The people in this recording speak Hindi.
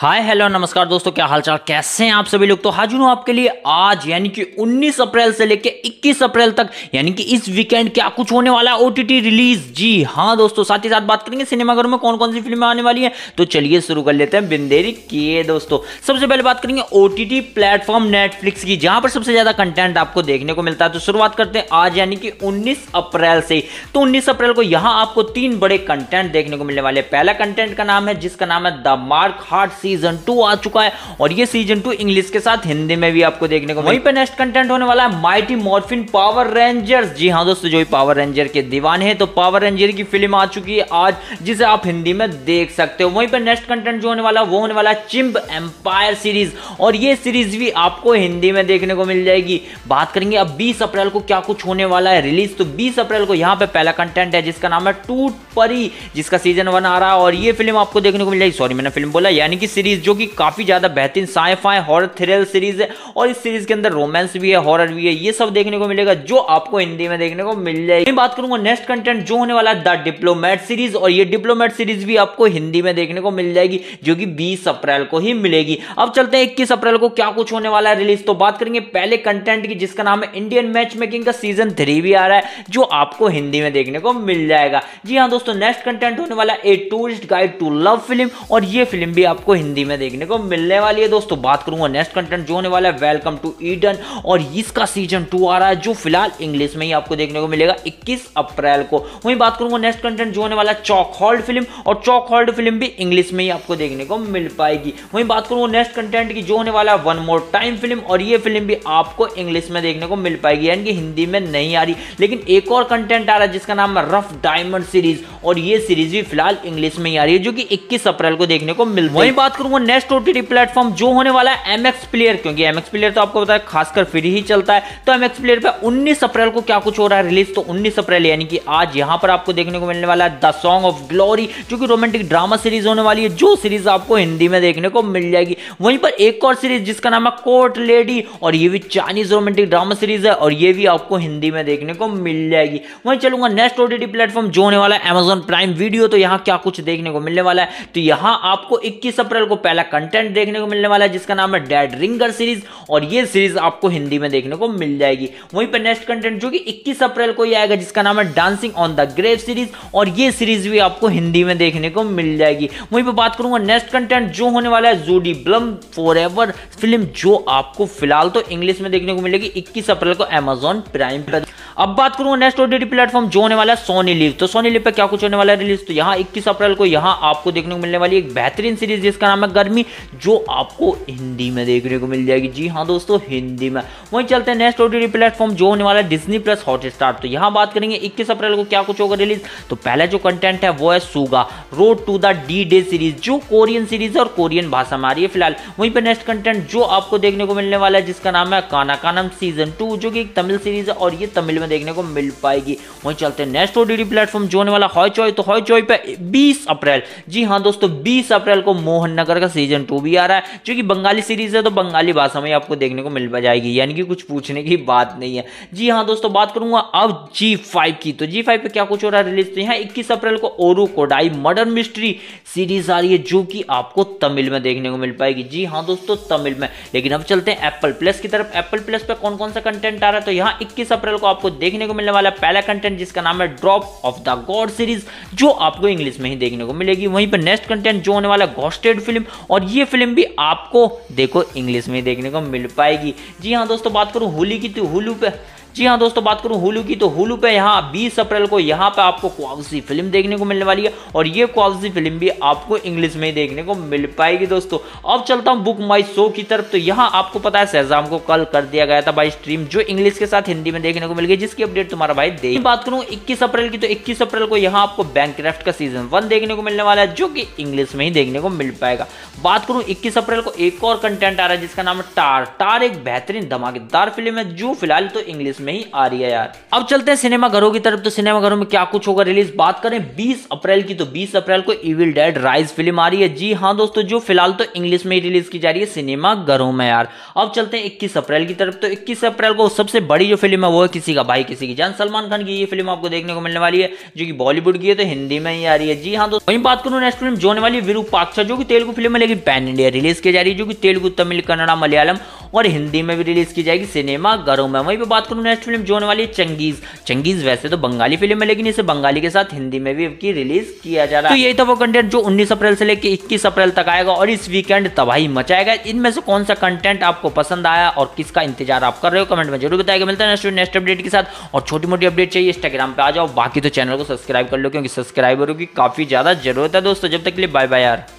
हाय हेलो नमस्कार दोस्तों, क्या हालचाल, कैसे हैं आप सभी लोग। तो हाजिर हूं आपके लिए आज यानी कि 19 अप्रैल से लेके 21 अप्रैल तक यानी कि इस वीकेंड क्या कुछ होने वाला है ओटीटी रिलीज। जी हाँ दोस्तों, साथ ही साथ बात करेंगे सिनेमाघरों में कौन कौन सी फिल्में आने वाली हैं। तो चलिए शुरू कर लेते हैं बिन देरी किए दोस्तों। सबसे पहले बात करेंगे ओटीटी प्लेटफॉर्म नेटफ्लिक्स की, जहां पर सबसे ज्यादा कंटेंट आपको देखने को मिलता है। तो शुरुआत करते हैं आज यानी कि 19 अप्रैल से। तो 19 अप्रैल को यहाँ आपको तीन बड़े कंटेंट देखने को मिलने वाले। पहला कंटेंट का नाम है जिसका नाम है द मार्क हार्ट, सीजन 2 आ चुका है और ये सीजन 2 इंग्लिश के साथ हिंदी में भी आपको देखने को। वहीं पे नेक्स्ट कंटेंट होने वाला है माइटी मॉर्फिन पावर रेंजर्स। जी हां दोस्तों, जो भी पावर रेंजर के दीवान हैं तो पावर रेंजर की फिल्म आ चुकी है आज, जिसे आप हिंदी में देख सकते हो। वहीं पे नेक्स्ट कंटेंट जो होने वाला वो होने वाला चिंब एम्पायर सीरीज, और ये सीरीज भी आपको हिंदी में देखने को मिल जाएगी। बात करेंगे अब 20 अप्रैल को क्या कुछ होने वाला है रिलीज। तो 20 अप्रैल को यहाँ पे पहला कंटेंट है जिसका नाम है टूट परी, जिसका सीजन 1 आ रहा है और ये फिल्म आपको देखने को मिल जाएगी। सॉरी मैंने फिल्म बोला, यानी कि सीरीज जो कि काफी ज्यादा बेहतरीन साइफाई हॉरर थ्रिल सीरीज है और इस सीरीज के अंदर रोमांस भी है, हॉरर भी है, ये सब देखने को मिलेगा जो आपको हिंदी में देखने को मिल जाएगी। बात करूंगा नेक्स्ट कंटेंट जो होने वाला है द डिप्लोमेट सीरीज, और ये डिप्लोमेट सीरीज भी आपको हिंदी में देखने को मिल जाएगी जो कि 20 अप्रैल को ही मिलेगी। अब चलते हैं 21 अप्रैल को क्या कुछ होने वाला है रिलीज। तो बात करेंगे पहले कंटेंट की जिसका नाम है इंडियन मैच मेकिंग का सीजन 3 भी आ रहा है जो आपको हिंदी में देखने को मिल जाएगा। जी हाँ दोस्तों, नेक्स्ट कंटेंट होने वाला a tourist guide to love film, और ये फिल्म भी आपको हिंदी में देखने को मिलने वाली है दोस्तों। बात करूंगा नेक्स्ट कंटेंट जो होने वाला है वेलकम टू ईडन, और इसका सीजन 2 आ रहा है जो फिलहाल इंग्लिश में ही आपको देखने को मिलेगा 21 अप्रैल को। वहीं बात करूंगा नेक्स्ट कंटेंट जो होने वाला है चॉक हॉल्ड फिल्म, और चॉक हॉल्ड फिल्म भी इंग्लिश में ही आपको देखने को मिल पाएगी। वहीं बात करूंगा नेक्स्ट कंटेंट की जो होने वाला है वन मोर टाइम फिल्म, और ये फिल्म भी आपको इंग्लिश में देखने को मिल पाएगी यानी कि हिंदी में नहीं आ रही। लेकिन एक और कंटेंट आ रहा है जिसका नाम है रफ डायमंड सीरीज, और ये सीरीज भी फिलहाल इंग्लिश में ही आ रही है जो कि 21 अप्रैल को देखने को मिल। वहीं बात करूंगा नेक्स्ट ओटीटी प्लेटफॉर्म जो होने वाला है MX प्लेयर, क्योंकि MX प्लेयर तो आपको पता है खासकर फ्री ही चलता है। तो MX प्लेयर पे 19 अप्रैल को क्या कुछ हो रहा है रिलीज। तो 19 अप्रैल यानी कि आज यहाँ पर आपको देखने को मिलने वाला है द सॉन्ग ऑफ ग्लोरी, जो कि रोमांटिक ड्रामा सीरीज होने वाली है जो सीरीज आपको हिंदी में देखने को मिल जाएगी। वहीं पर एक और सीरीज जिसका नाम है कोर्ट लेडी, और ये भी चाइनीज रोमांटिक ड्रामा सीरीज है और ये भी आपको हिंदी में देखने को मिल जाएगी। वहीं चलूंगा नेक्स्ट ओटीटी प्लेटफॉर्म जो होने वाला है Amazon प्राइम वीडियो, तो यहाँ क्या कुछ देखने को मिलने वाला है। तो यहाँ आपको 21 अप्रैल को पहला कंटेंट देखने को मिलने वाला है जिसका नाम है डैड रिंगर सीरीज, और ये सीरीज आपको हिंदी में देखने को मिल जाएगी। वहीं पर नेक्स्ट कंटेंट जो कि 21 अप्रैल को ही आएगा जिसका नाम है dancing on the grave series, और ये सीरीज भी आपको हिंदी में देखने को मिल जाएगी। वहीं पर बात करूंगा नेक्स्ट कंटेंट जो होने वाला है जूडी ब्लूम फॉरएवर फिल्म, जो आपको फिलहाल तो इंग्लिश में देखने को मिलेगी 21 अप्रैल को Amazon प्राइम पर। अब बात करूंगा नेक्स्ट ओटीटी प्लेटफॉर्म जो होने वाला है SonyLiv। तो SonyLiv पे क्या कुछ होने वाला है रिलीज। तो यहाँ 21 अप्रैल को यहाँ आपको देखने को मिलने वाली एक बेहतरीन सीरीज जिसका नाम है गर्मी, जो आपको हिंदी में देखने को मिल जाएगी। जी हाँ दोस्तों, हिंदी में। वहीं चलते हैं नेक्स्ट ओटीटी प्लेटफॉर्म जो होने वाला है डिज्नी प्लस हॉटस्टार। तो यहाँ बात करेंगे 21 अप्रैल को क्या कुछ होगा रिलीज। तो पहला जो कंटेंट है वो है सुगा रोड टू द D-Day सीरीज, जो कोरियन सीरीज है और कोरियन भाषा में आ रही है फिलहाल। वहीं पर नेक्स्ट कंटेंट जो आपको देखने को मिलने वाला है जिसका नाम है काना कानम सीजन 2, जो कि एक तमिल सीरीज है और ये तमिल में देखने को मिल पाएगी। वहीं चलते हैं नेक्स्ट ओटीटी प्लेटफॉर्म जो होने वाला हॉय चॉय। तो हॉय चॉय पे 20 अप्रैल, जी हाँ दोस्तों, 20 अप्रैल को मोहन नगर का सीजन 2 भी आ रहा है जो कि बंगाली सीरीज है, तो बंगाली भाषा में आपको देखने को मिल जाएगी यानी कि कुछ पूछने की बात नहीं है। जी हाँ दोस्तों, बात करूंगा अब G5 की। तो G5 पे क्या कुछ हो रहा है रिलीज। तो यहाँ 21 अप्रैल को Oru Kodai murder mystery series आ रही है जो कि आपको तमिल में देखने को मिल पाएगी। जी हाँ दोस्तों, तमिल में। लेकिन अब चलते हैं एप्पल प्लस की तरफ। एप्पल प्लस पे कौन कौन सा कंटेंट आ रहा है। तो यहाँ 21 अप्रैल को आपको देखने को मिलने वाला पहला कंटेंट जिसका नाम है drop of the God series, जो आपको इंग्लिश में ही देखने को मिलेगी। वहीं पर नेक्स्ट कंटेंट जो होने वाला घोस्टेड फिल्म, और ये फिल्म भी आपको देखो इंग्लिश में देखने को मिल पाएगी। जी हाँ दोस्तों, बात करूं होली की। तो हुलू पे, जी हाँ दोस्तों, बात करूं हुलू की। तो हुलू पे यहाँ 20 अप्रैल को यहाँ पे आपको क्वावसी फिल्म देखने को मिलने वाली है और ये क्वावसी फिल्म भी आपको इंग्लिश में ही देखने को मिल पाएगी दोस्तों। अब चलता हूँ बुक माई शो की तरफ। तो यहाँ आपको पता है शहजाम को कल कर दिया गया था भाई स्ट्रीम, जो इंग्लिश के साथ हिंदी में देखने को मिल गई, जिसकी अपडेट तुम्हारा भाई दे। बात करूँ 21 अप्रैल की। तो 21 अप्रैल को यहाँ आपको बैंक्रफ्ट का सीजन 1 देखने को मिलने वाला है जो कि इंग्लिश में ही देखने को मिल पाएगा। बात करूँ 21 अप्रैल को एक और कंटेंट आ रहा है जिसका नाम है टार। टार एक बेहतरीन धमाकेदार फिल्म है जो फिलहाल तो इंग्लिश में ही आ रही है यार। अब चलते हैं सिनेमाघरों की तरफ। तो सिनेमाघरों में क्या कुछ होगा रिलीज, बात करें 20 अप्रैल की, तो 20 अप्रैल को इविल डेड राइज फिल्म आ रही है। जी हाँ दोस्तों, जो फिलहाल तो इंग्लिश में ही रिलीज की जा रही है सिनेमाघरों में यार। अब चलते हैं 21 अप्रैल की तरफ। तो 21 अप्रैल को सबसे बड़ी जो फिल्म है वो है किसी का भाई किसी की जान, सलमान खान की। ये फिल्म आपको देखने को मिलने वाली है जो कि बॉलीवुड की है, तो हिंदी में ही आ रही है। जी हाँ दोस्तों, वहीं बात करूँ नेक्स्ट फिल्म जो होने वाली विरूपाक्षा, जो कि तेलुगु फिल्म है लेकिन पैन इंडिया रिलीज की जा रही है, जो कि तेलुगु, तमिल, कन्नड़ा, मलयालम और हिंदी में भी रिलीज की जाएगी सिनेमाघरों में। वहीं पे बात करूं नेक्स्ट फिल्म जो होने वाली है चंगेज। चंगेज वैसे तो बंगाली फिल्म है लेकिन इसे बंगाली के साथ हिंदी में भी की रिलीज किया जा रहा है। तो यही था वो कंटेंट जो 19 अप्रैल से लेकर 21 अप्रैल तक आएगा और इस वीकेंड तबाही मचाएगा। इनमें से कौन सा कंटेंट आपको पसंद आया और किसका इंतजार आप कर रहे हो कमेंट में जरूर बताएगा। मिलता है नेक्स्ट अपडेट के साथ, और छोटी मोटी अपडेट चाहिए इंस्टाग्राम पर आ जाओ। बाकी तो चैनल को सब्सक्राइब कर लो क्योंकि सब्सक्राइबरों की काफी ज्यादा जरूरत है दोस्तों। जब तक के लिए बाय बाय यार।